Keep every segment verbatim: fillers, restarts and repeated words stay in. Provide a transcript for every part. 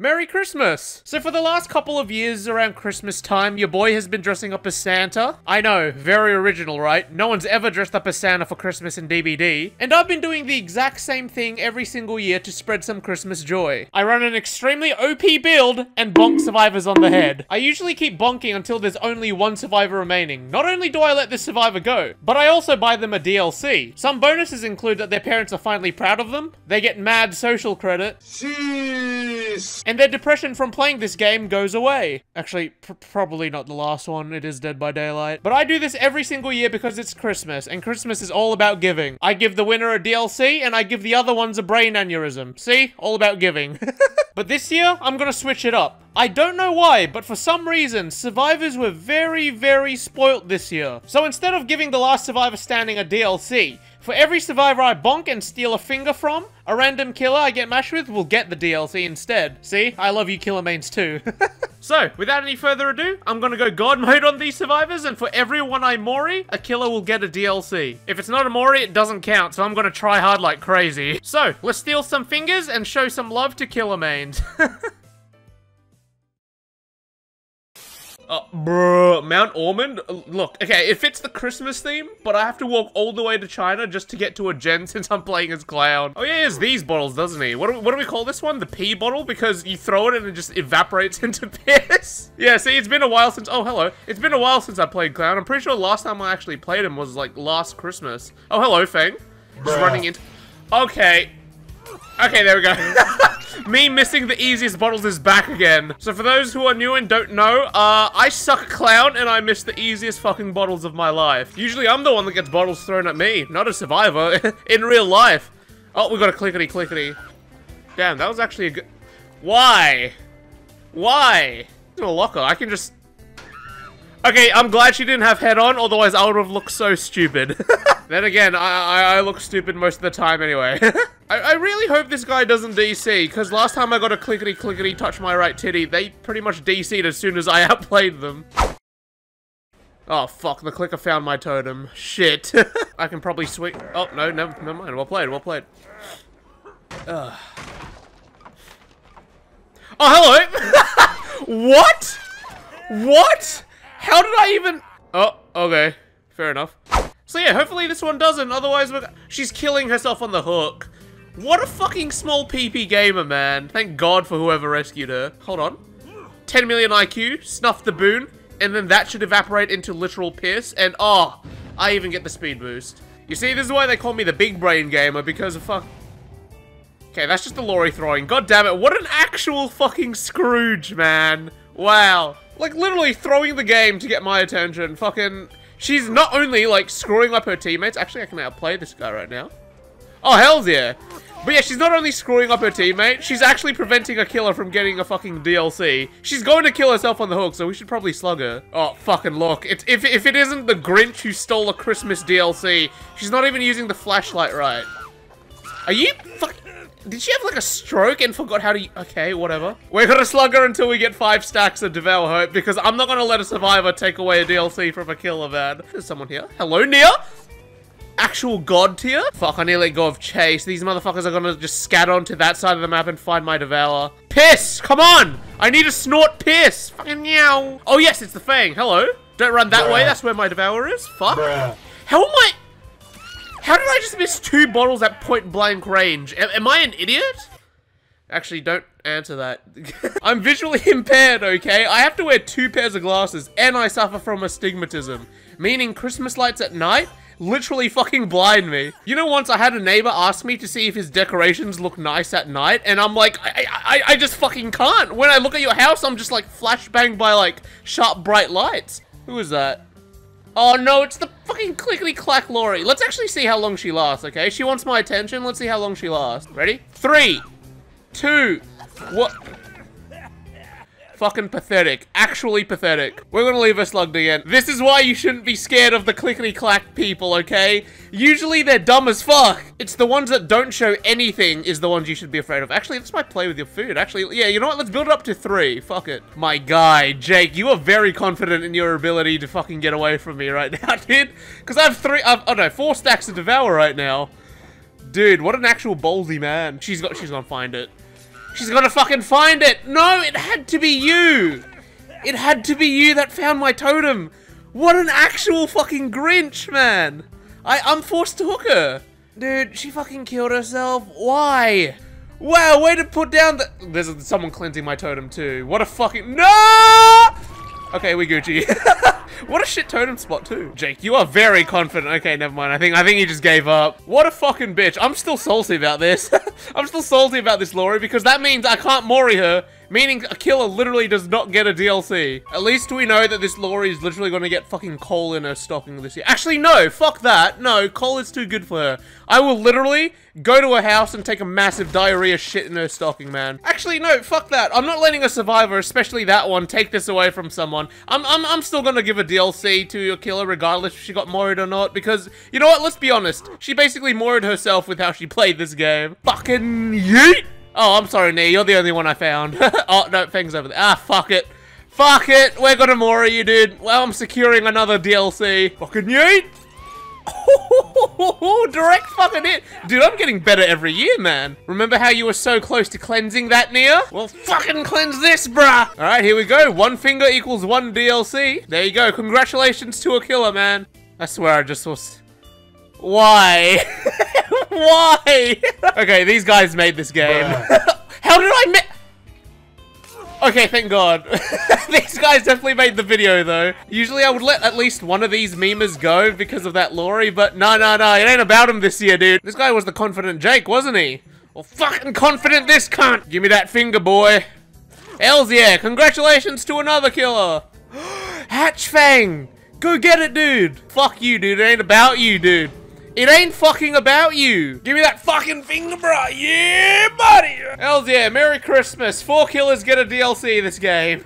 Merry Christmas! So for the last couple of years around Christmas time, your boy has been dressing up as Santa. I know, very original, right? No one's ever dressed up as Santa for Christmas in D B D. And I've been doing the exact same thing every single year to spread some Christmas joy. I run an extremely O P build and bonk survivors on the head. I usually keep bonking until there's only one survivor remaining. Not only do I let this survivor go, but I also buy them a D L C. Some bonuses include that their parents are finally proud of them, they get mad social credit, jeez! And their depression from playing this game goes away. Actually, pr probably not the last one. It is Dead by Daylight. But I do this every single year because it's Christmas, and Christmas is all about giving. I give the winner a D L C, and I give the other ones a brain aneurysm. See? All about giving. But this year, I'm gonna switch it up. I don't know why, but for some reason, survivors were very, very spoilt this year. So instead of giving the last survivor standing a D L C, for every survivor I bonk and steal a finger from, a random killer I get mashed with will get the D L C instead. See? I love you killer mains too. So, without any further ado, I'm gonna go God mode on these survivors, and for everyone I Mori, a killer will get a D L C. If it's not a Mori, it doesn't count, so I'm gonna try hard like crazy. So, let's steal some fingers and show some love to killer mains. Uh, bruh, Mount Ormond? Look, okay, it fits the Christmas theme, but I have to walk all the way to China just to get to a gen since I'm playing as Clown. Oh yeah, he has these bottles, doesn't he? What do, what do we call this one? The pee bottle? Because you throw it and it just evaporates into piss? Yeah, see, it's been a while since- oh, hello. It's been a while since I played Clown. I'm pretty sure last time I actually played him was, like, last Christmas. Oh, hello, Fang. Bruh. Just running into- okay. Okay, there we go. Me missing the easiest bottles is back again. So for those who are new and don't know, uh, I suck Clown and I miss the easiest fucking bottles of my life. Usually I'm the one that gets bottles thrown at me, not a survivor, in real life. Oh, we got a clickety-clickety. Damn, that was actually a good... Why? Why? It's in a locker, I can just... Okay, I'm glad she didn't have head on, otherwise I would have looked so stupid. Then again, I, I I look stupid most of the time anyway. I, I really hope this guy doesn't D C, because last time I got a clickety-clickety touch my right titty, they pretty much D C'd as soon as I outplayed them. Oh fuck, the clicker found my totem. Shit. I can probably swing- oh, no, never, never mind. Well played, well played. Ugh. Oh, hello! What? What? How did I even- oh, okay. Fair enough. So yeah, hopefully this one doesn't, otherwise we're- she's killing herself on the hook. What a fucking small P P gamer, man. Thank God for whoever rescued her. Hold on. ten million I Q, snuff the boon, and then that should evaporate into literal piss, and oh, I even get the speed boost. You see, this is why they call me the big brain gamer, because of fuck- okay, that's just the lorry throwing. God damn it, what an actual fucking Scrooge, man. Wow. Like, literally throwing the game to get my attention. Fucking... she's not only, like, screwing up her teammates... actually, I can outplay this guy right now. Oh, hell's yeah. But yeah, she's not only screwing up her teammate, she's actually preventing a killer from getting a fucking D L C. She's going to kill herself on the hook, so we should probably slug her. Oh, fucking look. It's, if, if it isn't the Grinch who stole a Christmas D L C, she's not even using the flashlight right. Are you fucking... did she have like a stroke and forgot how to- okay, whatever. We're gonna slug her until we get five stacks of Devour Hope because I'm not gonna let a survivor take away a D L C from a killer, man. There's someone here. Hello, Nia? Actual god tier? Fuck, I need to let go of Chase. These motherfuckers are gonna just scatter onto that side of the map and find my Devour. Piss! Come on! I need to snort piss! Fucking meow. Oh yes, it's the Fang. Hello? Don't run that Bruh. way, that's where my Devour is. Fuck. Bruh. How am I- how did I just miss two bottles at point blank range? A am I an idiot? Actually, don't answer that. I'm visually impaired, okay? I have to wear two pairs of glasses and I suffer from astigmatism, meaning Christmas lights at night literally fucking blind me. You know, once I had a neighbor ask me to see if his decorations look nice at night, and I'm like, I, I, I just fucking can't. When I look at your house, I'm just like flashbanged by like sharp, bright lights. Who is that? Oh no, it's the fucking clickety-clack lorry. Let's actually see how long she lasts, okay? She wants my attention, let's see how long she lasts. Ready? Three, two, what? Fucking pathetic, actually pathetic. We're gonna leave her slugged again. This is why you shouldn't be scared of the clickety-clack people, okay? Usually they're dumb as fuck. It's the ones that don't show anything is the ones you should be afraid of. Actually, this might play with your food. Actually, yeah, you know what? Let's build it up to three. Fuck it. My guy, Jake, you are very confident in your ability to fucking get away from me right now, dude. Because I have three, I've, oh no, four stacks to devour right now. Dude, what an actual ballsy man. She's got, she's gonna find it. She's gonna fucking find it! No, it had to be you! It had to be you that found my totem! What an actual fucking Grinch, man! I, I'm forced to hook her! Dude, she fucking killed herself. Why? Wow, way to put down the- There's someone cleansing my totem too. What a fucking- No! Okay, we Gucci. What a shit totem spot too. Jake, you are very confident. Okay, never mind. I think I think he just gave up. What a fucking bitch. I'm still salty about this. I'm still salty about this, Lori, because that means I can't Mori her, meaning a killer literally does not get a D L C. At least we know that this Lori is literally going to get fucking coal in her stocking this year. Actually, no. Fuck that. No, coal is too good for her. I will literally go to her house and take a massive diarrhea shit in her stocking, man. Actually, no. Fuck that. I'm not letting a survivor, especially that one, take this away from someone. I'm, I'm, I'm still going to give a D L C to your killer regardless if she got Mori'd or not, because you know what, let's be honest, she basically Mori'd herself with how she played this game. Fucking yeet! Oh, I'm sorry, Nee, you're the only one I found. Oh, no, Fang's over there. Ah, fuck it. Fuck it, we're gonna Mori you, dude. Well, I'm securing another D L C. Fucking yeet! Direct fucking hit. Dude, I'm getting better every year, man. Remember how you were so close to cleansing that, Nia? Well, fucking cleanse this, bruh. All right, here we go. One finger equals one D L C. There you go. Congratulations to a killer, man. I swear I just was... Why? Why? Okay, these guys made this game. How did I ma- Okay, thank God. These guys definitely made the video, though. Usually I would let at least one of these memers go because of that Lori, but no, no, no, it ain't about him this year, dude. This guy was the confident Jake, wasn't he? Well, fucking confident this cunt. Give me that finger, boy. Hells yeah, congratulations to another killer. Hatchfang, go get it, dude. Fuck you, dude, it ain't about you, dude. It ain't fucking about you. Give me that fucking finger, bro. Yeah, buddy. Hells yeah, Merry Christmas. Four killers get a D L C this game.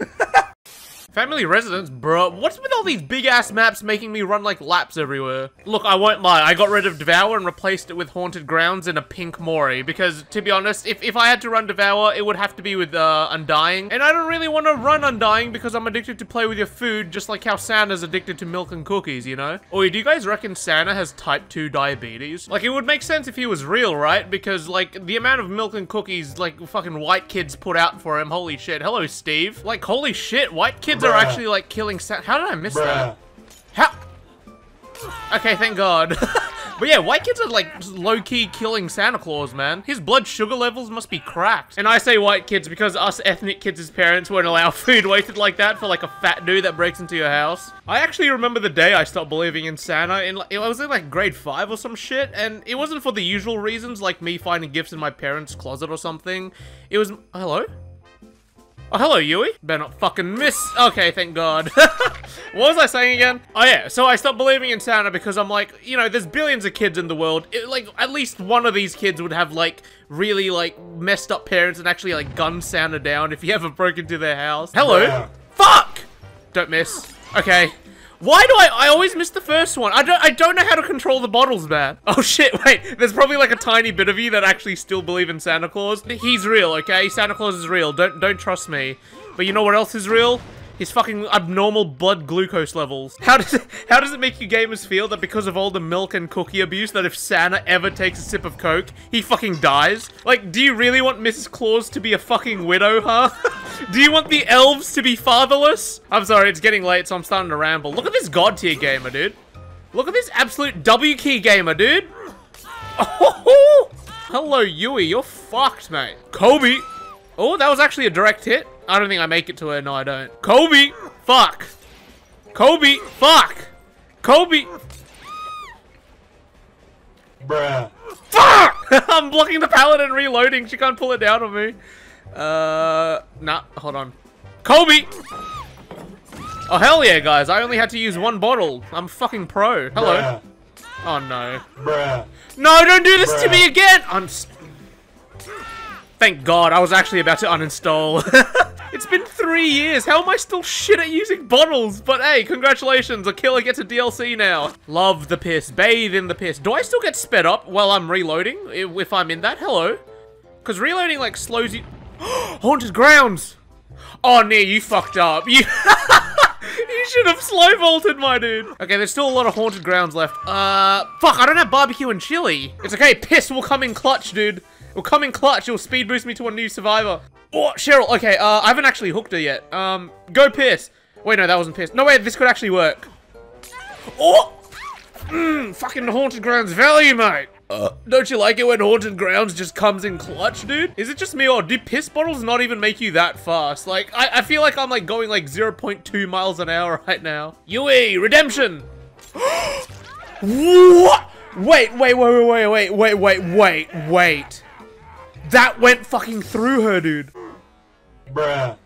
Family residence, bro. What's with all these big ass maps making me run like laps everywhere? Look, I won't lie. I got rid of Devour and replaced it with Haunted Grounds and a pink Mori because, to be honest, if, if I had to run Devour, it would have to be with uh, Undying. And I don't really want to run Undying because I'm addicted to play with your food, just like how Santa's addicted to milk and cookies, you know? Or do you guys reckon Santa has type two diabetes? Like, it would make sense if he was real, right? Because, like, the amount of milk and cookies, like, fucking white kids put out for him, holy shit. Hello, Steve. Like, holy shit, white kids are actually like killing Santa. How did I miss Bruh. that? How? Okay, thank God. But yeah, white kids are like low-key killing Santa Claus, man. His blood sugar levels must be cracked. And I say white kids because us ethnic kids' as parents won't allow food wasted like that for like a fat dude that breaks into your house. I actually remember the day I stopped believing in Santa. In, I was in like grade five or some shit, and it wasn't for the usual reasons like me finding gifts in my parents' closet or something. It was, hello? Oh, hello, Yui. Better not fucking miss. Okay, thank God. What was I saying again? Oh yeah, so I stopped believing in Santa because I'm like, you know, there's billions of kids in the world. It, like, at least one of these kids would have like, really like, messed up parents and actually like gun Santa down if he ever broke into their house. Hello? Yeah. Fuck! Don't miss. Okay. Why do I- I always miss the first one? I don't- I don't know how to control the bottles, man. Oh shit, wait. There's probably like a tiny bit of you that actually still believe in Santa Claus. He's real, okay? Santa Claus is real. Don't- don't trust me. But you know what else is real? His fucking abnormal blood glucose levels. How does it- how does it make you gamers feel that because of all the milk and cookie abuse that if Santa ever takes a sip of Coke, he fucking dies? Like, do you really want Missus Claus to be a fucking widow, huh? Do you want the elves to be fatherless? I'm sorry, it's getting late, so I'm starting to ramble. Look at this god tier gamer, dude. Look at this absolute W key gamer, dude. Oh, hello, Yui. You're fucked, mate. Kobe. Oh, that was actually a direct hit. I don't think I make it to her. No, I don't. Kobe. Fuck. Kobe. Fuck. Kobe. Bruh. Fuck! I'm blocking the pallet and reloading. She can't pull it down on me. Uh, nah, hold on. Kobe! Oh, hell yeah, guys. I only had to use one bottle. I'm fucking pro. Hello. Bruh. Oh, no. Bruh. No, don't do this Bruh. to me again! I'm... Thank God, I was actually about to uninstall. It's been three years. How am I still shit at using bottles? But hey, congratulations. A killer gets a D L C now. Love the piss. Bathe in the piss. Do I still get sped up while I'm reloading? If I'm in that? Hello. Because reloading, like, slows you... Haunted Grounds! Oh, Nee, you fucked up. You, you should have slow vaulted, my dude. Okay, there's still a lot of Haunted Grounds left. Uh, fuck, I don't have Barbecue and Chili. It's okay, piss will come in clutch, dude. It'll come in clutch. It'll speed boost me to a new survivor. Oh, Cheryl. Okay, uh, I haven't actually hooked her yet. Um, go Pierce. Wait, no, that wasn't Pierce. No, wait, this could actually work. Oh! Mmm, fucking Haunted Grounds value, mate. Uh, don't you like it when Haunted Grounds just comes in clutch, dude? Is it just me, or do piss bottles not even make you that fast? Like, I, I feel like I'm, like, going, like, zero point two miles an hour right now. Yui, redemption! What? Wait, wait, wait, wait, wait, wait, wait, wait, wait. That went fucking through her, dude. Bruh.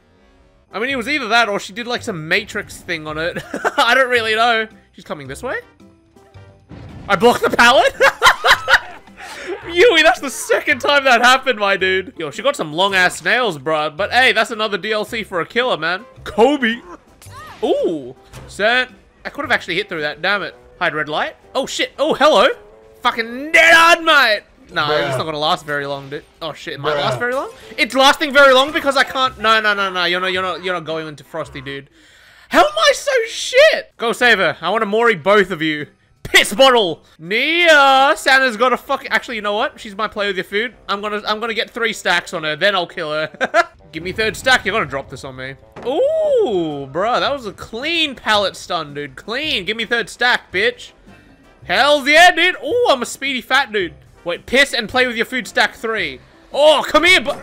I mean, it was either that or she did, like, some Matrix thing on it. I don't really know. She's coming this way? I blocked the pallet? Yui, that's the second time that happened, my dude. Yo, she got some long-ass nails, bruh. But, hey, that's another D L C for a killer, man. Kobe. Ooh. Sent. I could have actually hit through that. Damn it. Hide red light. Oh, shit. Oh, hello. Fucking dead on, mate. Nah, bruh. It's not gonna last very long, dude. Oh, shit. It might bruh. last very long? It's lasting very long because I can't... No, no, no, no. You're not, you're not, you're not going into Frosty, dude. How am I so shit? Go save her. I want to Mori both of you. Piss bottle! Nia! Santa's got a fucking... Actually, you know what? She's my play with your food. I'm gonna I'm gonna get three stacks on her, then I'll kill her. Give me third stack. You're gonna drop this on me. Ooh, bruh. That was a clean pallet stun, dude. Clean. Give me third stack, bitch. Hell yeah, dude. Ooh, I'm a speedy fat dude. Wait, piss and play with your food stack three. Oh, come here, bu-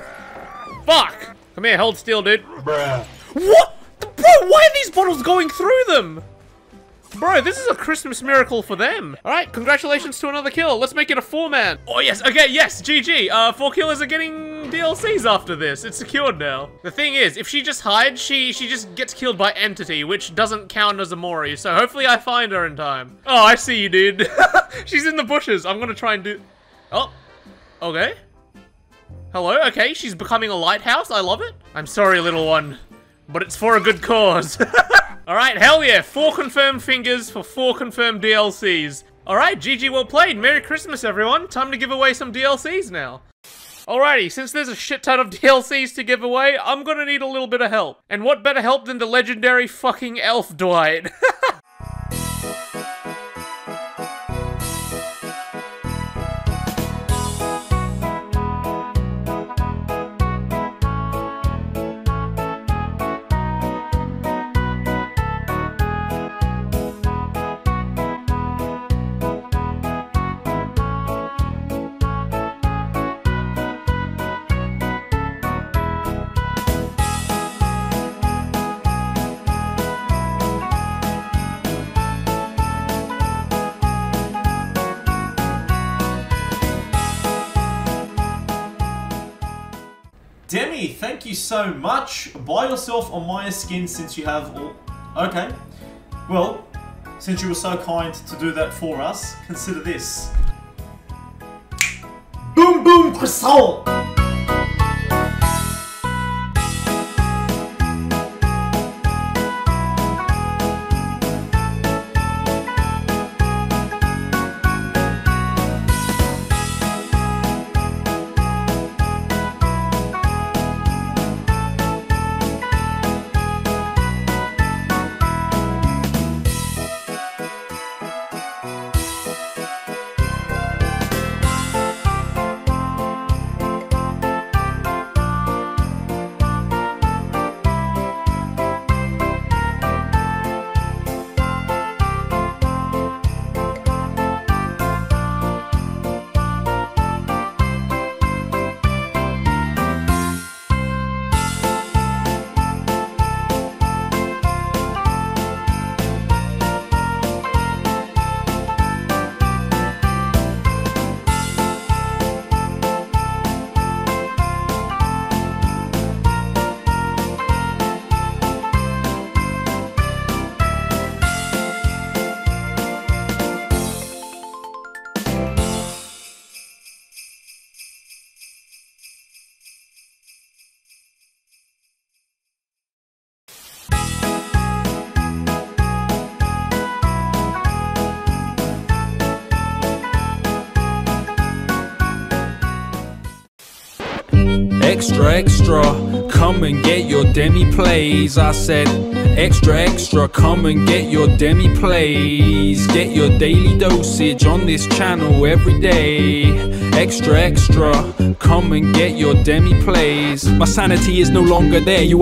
Fuck. Come here, hold still, dude. Bruh. What? Bro, why are these bottles going through them? Bro, this is a Christmas miracle for them. All right, congratulations to another kill. Let's make it a four-man. Oh, yes. Okay, yes. G G. Uh, four killers are getting D L Cs after this. It's secured now. The thing is, if she just hides, she she just gets killed by entity, which doesn't count as a Mori. So hopefully I find her in time. Oh, I see you, dude. She's in the bushes. I'm going to try and do... Oh, okay. Hello. Okay, she's becoming a lighthouse. I love it. I'm sorry, little one, but it's for a good cause. Alright, hell yeah, four confirmed fingers for four confirmed D L Cs. Alright, G G, well played. Merry Christmas, everyone. Time to give away some D L Cs now. Alrighty, since there's a shit ton of D L Cs to give away, I'm gonna need a little bit of help. And what better help than the legendary fucking E L F Dwight? Demi, thank you so much. Buy yourself a Maya skin since you have all... Okay. Well, since you were so kind to do that for us, consider this. Boom boom croissant! Extra, extra, come and get your Demi Plays. I said, extra, extra, come and get your Demi Plays. Get your daily dosage on this channel every day. Extra, extra, come and get your Demi Plays. My sanity is no longer there, you